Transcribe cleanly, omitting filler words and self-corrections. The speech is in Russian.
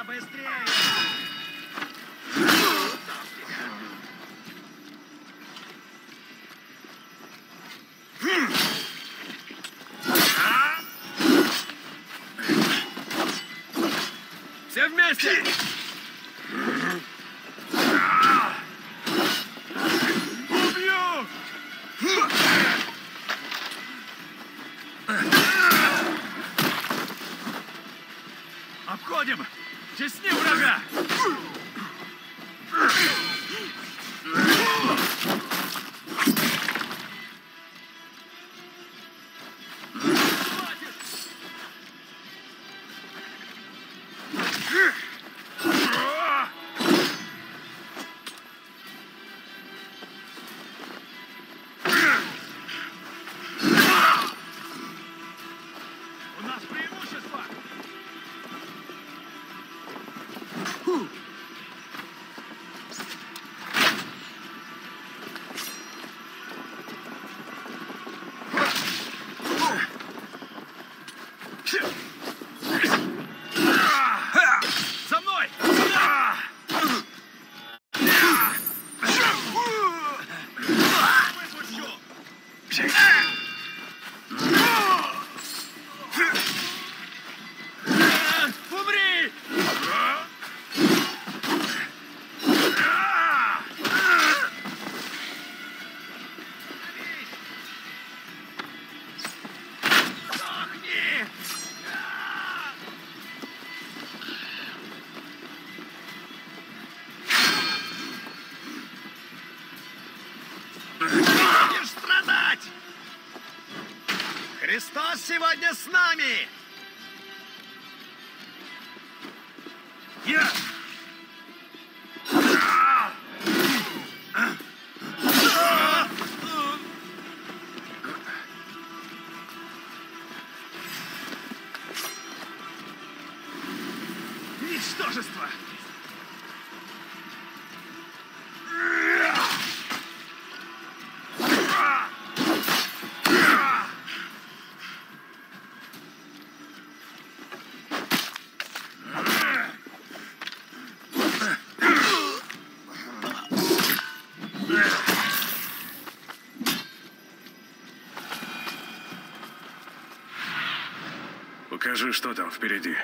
Да, быстрее! Все вместе! Убью! Обходим! Тесни врага! Христос сегодня с нами! Ничтожество! Покажи, что там впереди.